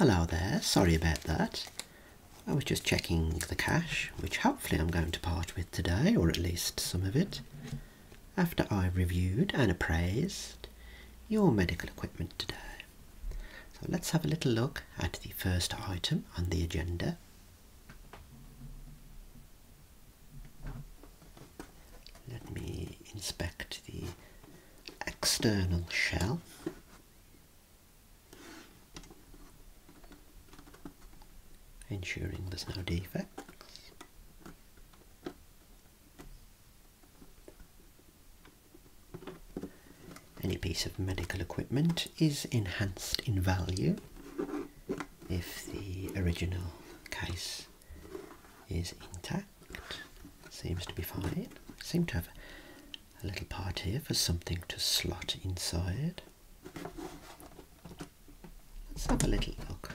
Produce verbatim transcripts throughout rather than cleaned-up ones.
hello there, sorry about that. I was just checking the cache, which hopefully I'm going to part with today, or at least some of it, after I reviewed and appraised your medical equipment today. So let's have a little look at the first item on the agenda. Let me inspect the external shell. Ensuring there's no defects. Any piece of medical equipment is enhanced in value if the original case is intact. Seems to be fine. Seem to have a little part here for something to slot inside. Let's have a little look.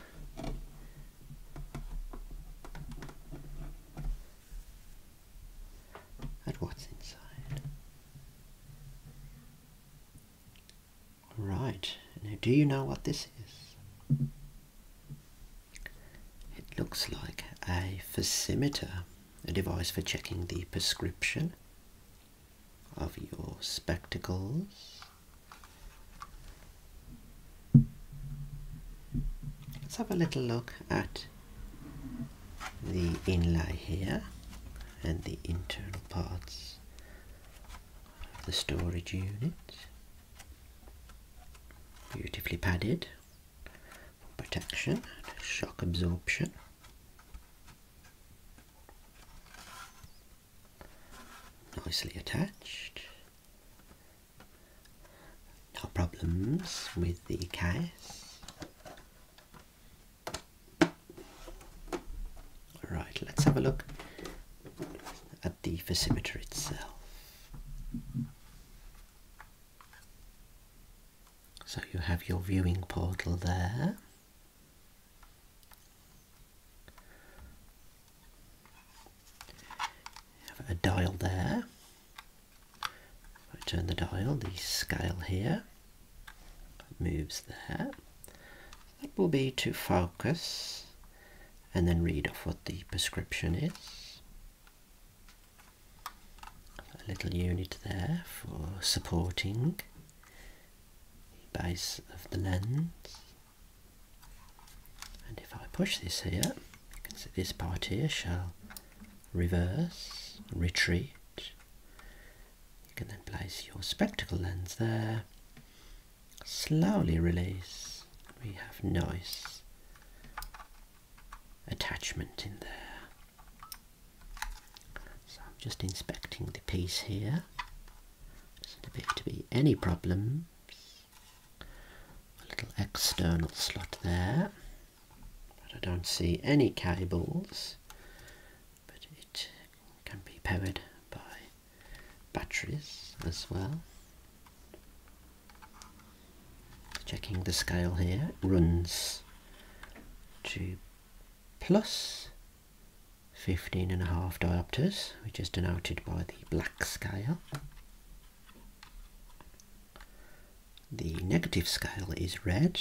What's inside? Right, now do you know what this is? It looks like a focimeter, a device for checking the prescription of your spectacles. Let's have a little look at the inlay here and the internal parts of the storage unit. Beautifully padded for protection and shock absorption. Nicely attached. No problems with the case. Right, let's have a look at the focimeter itself. So you have your viewing portal there. You have a dial there. If I turn the dial, the scale here moves there. That will be to focus and then read off what the prescription is. Little unit there for supporting the base of the lens, and if I push this here, you can see this part here shall reverse, retreat. You can then place your spectacle lens there, slowly release. We have nice attachment in there. Just inspecting the piece here. Doesn't appear to be any problems. A little external slot there. But I don't see any cables. But it can be powered by batteries as well. Checking the scale here. It runs to plus fifteen and a half diopters, which is denoted by the black scale. The negative scale is red.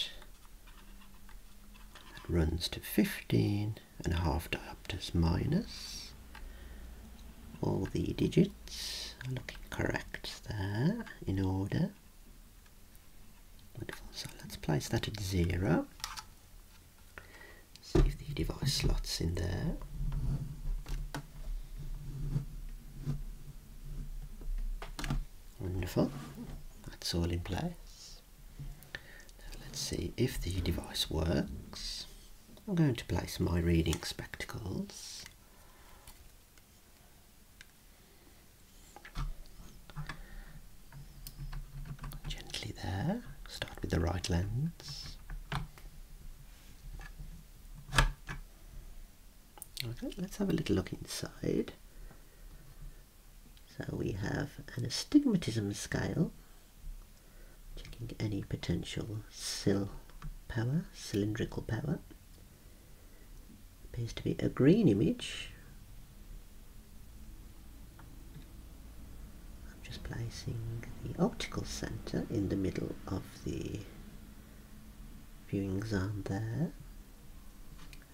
That runs to fifteen and a half diopters minus. All the digits are looking correct there, in order. Wonderful, so let's place that at zero. See if the device slots in there. Wonderful, that's all in place. Now let's see if the device works. I'm going to place my reading spectacles. Gently there, start with the right lens. Okay, let's have a little look inside. So we have an astigmatism scale, checking any potential cyl power, cylindrical power. Appears to be a green image. I'm just placing the optical center in the middle of the viewing zone there.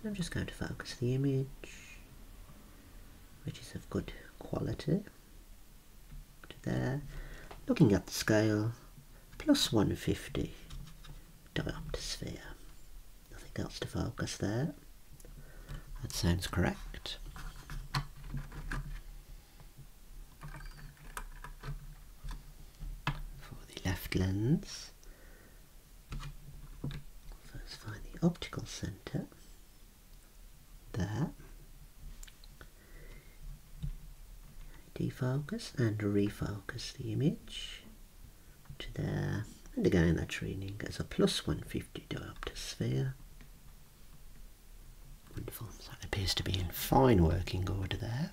I'm just going to focus the image, which is of good quality, to there, looking at the scale, plus one fifty diopter sphere. Nothing else to focus there. That sounds correct. For the left lens, first find the optical center. There. Defocus and refocus the image to there. And again, that's reading as a plus one fifty diopter sphere. Wonderful. So that appears to be in fine working order there.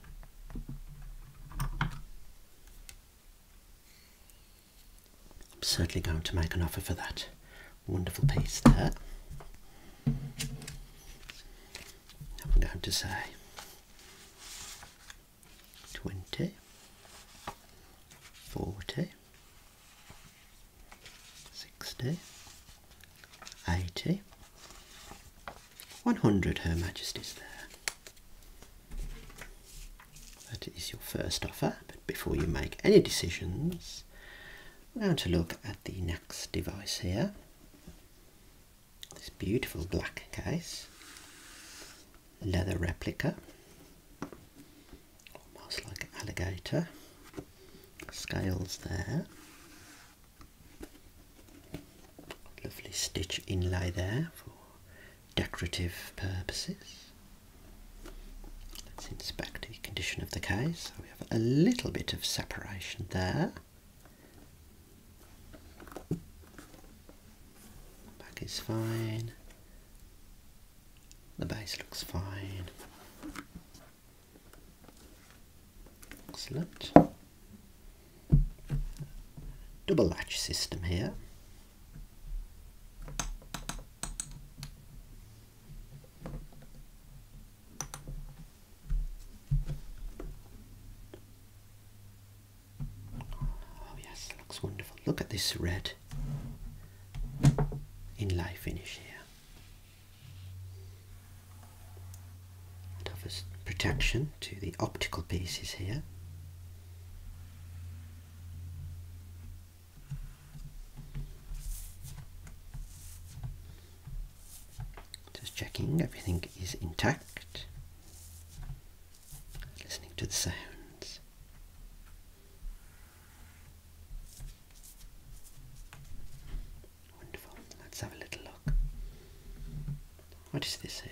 I'm certainly going to make an offer for that wonderful piece there. I'm going to say twenty, forty, sixty, eighty, one hundred, Her Majesty's there. That is your first offer, but before you make any decisions, we're going to look at the next device here. This beautiful black case. Leather replica, almost like alligator, scales there, lovely stitch inlay there for decorative purposes. Let's inspect the condition of the case. So we have a little bit of separation there, back is fine. The base looks fine. Excellent. Double latch system here. Oh yes, looks wonderful. Look at this red inlay finish here. Protection to the optical pieces here. Just checking everything is intact. Listening to the sounds. Wonderful. Let's have a little look. What is this here?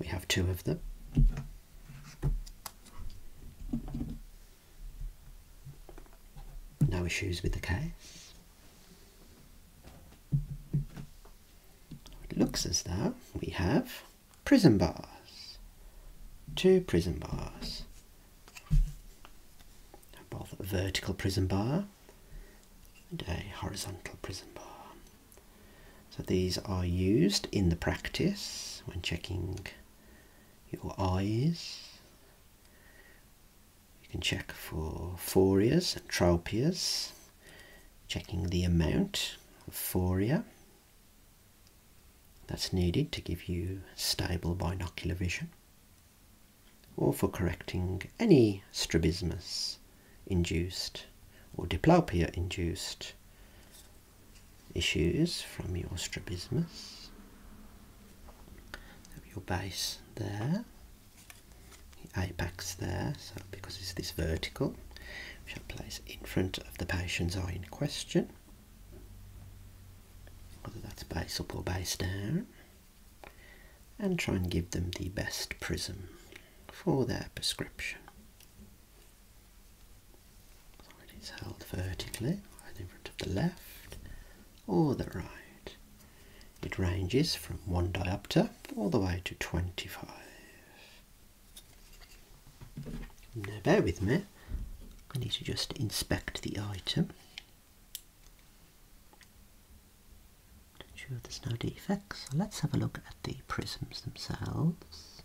We have two of them. No issues with the case. It looks as though we have prism bars, two prism bars, both a vertical prism bar and a horizontal prism bar. So these are used in the practice when checking your eyes. You can check for phorias and tropias, checking the amount of phoria that's needed to give you stable binocular vision, or for correcting any strabismus induced or diplopia induced issues from your strabismus. Your base there, the apex there, so because it's this vertical, which I place in front of the patient's eye in question, whether that's base up or base down, and try and give them the best prism for their prescription. So it is held vertically, either in front of the left or the right. It ranges from one diopter all the way to twenty-five. Now bear with me, I need to just inspect the item. Not sure there's no defects, so let's have a look at the prisms themselves.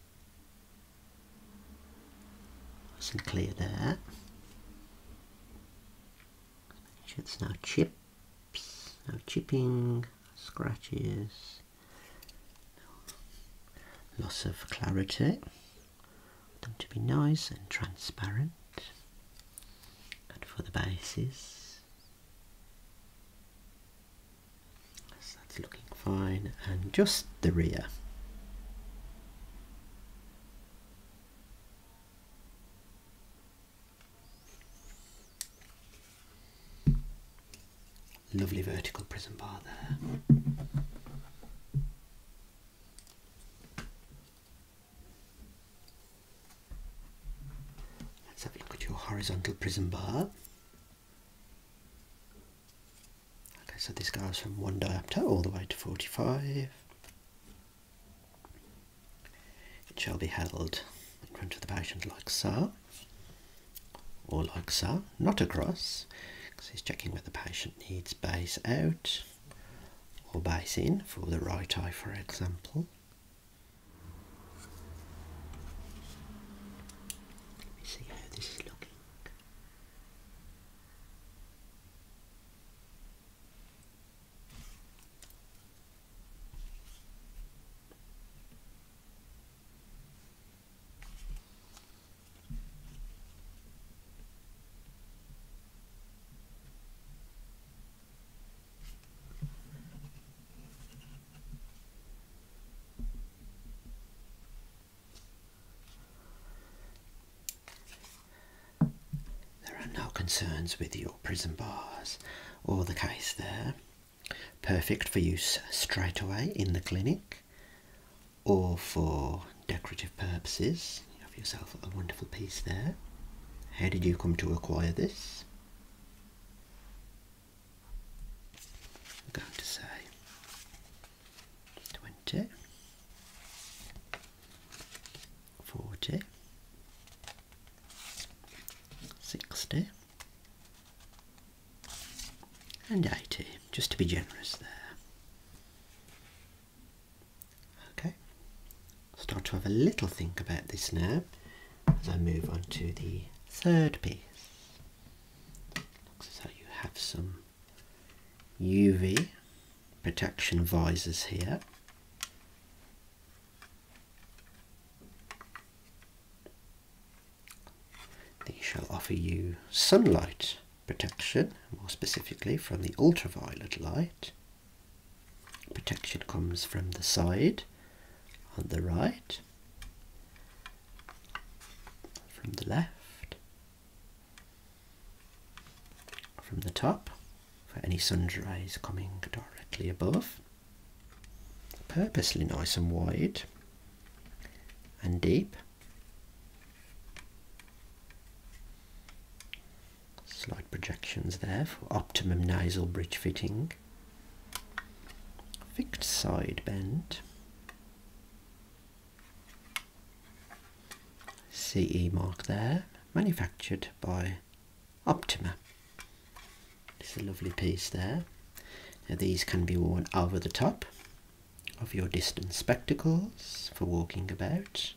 Nice and clear there. Make sure there's no chips, no chipping, scratches, loss of clarity. I want them to be nice and transparent. Good for the bases. So that's looking fine. And just the rear. Lovely vertical prism bar there. Let's have a look at your horizontal prism bar. Okay, so this goes from one diopter all the way to forty-five. It shall be held in front of the patient like so, or like so, not across. So he's checking whether the patient needs base out or base in for the right eye, for example. Let me see how this is looking. Concerns with your prism bars or the case there. Perfect for use straight away in the clinic or for decorative purposes. You have yourself a wonderful piece there. How did you come to acquire this? I'm going to say twenty, forty, sixty. And eighty, just to be generous there. Okay, start to have a little think about this now as I move on to the third piece. Looks as though you have some U V protection visors here. These shall offer you sunlight protection, more specifically from the ultraviolet light. Protection comes from the side on the right, from the left, from the top, for any sun rays coming directly above. Purposely nice and wide and deep. Light projections there for optimum nasal bridge fitting. Fixed side bend. C E mark there, manufactured by Optima. It's a lovely piece there. Now these can be worn over the top of your distance spectacles for walking about.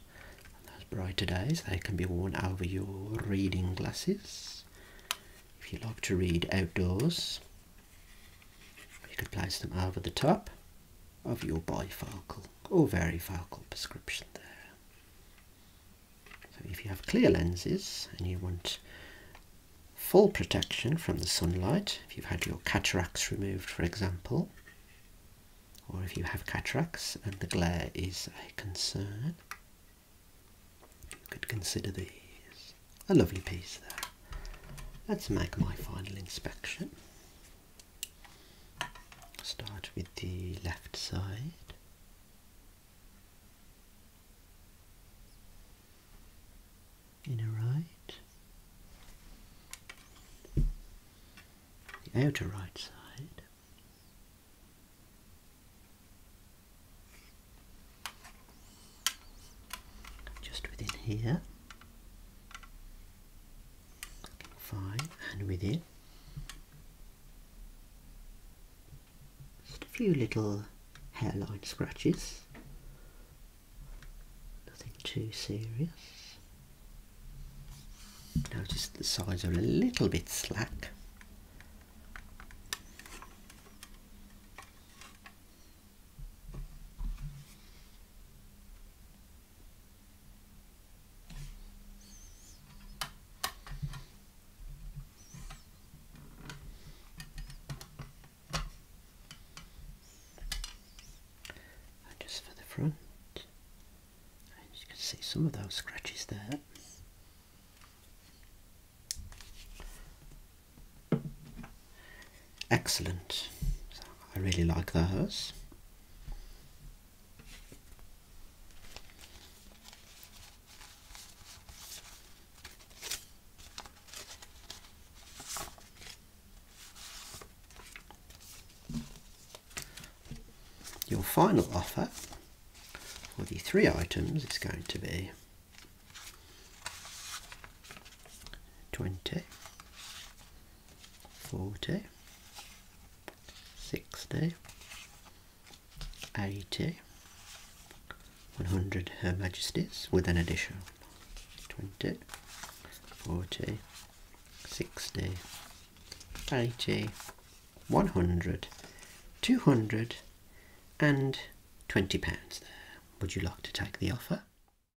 On those brighter days they can be worn over your reading glasses. If you like to read outdoors, you could place them over the top of your bifocal or varifocal prescription there. So if you have clear lenses and you want full protection from the sunlight, if you've had your cataracts removed, for example, or if you have cataracts and the glare is a concern, you could consider these. A lovely piece there. Let's make my final inspection. Start with the left side. Inner right. The outer right side. Just within here. Fine, and within. Just a few little hairline scratches. Nothing too serious. Notice the sides are a little bit slack. front. And you can see some of those scratches there. Excellent. So I really like those. Your final offer for the three items is going to be twenty, forty, sixty, eighty, one hundred Her Majesties, with an addition twenty, forty, sixty, eighty, one hundred, two hundred and twenty pounds there. Would you like to take the offer?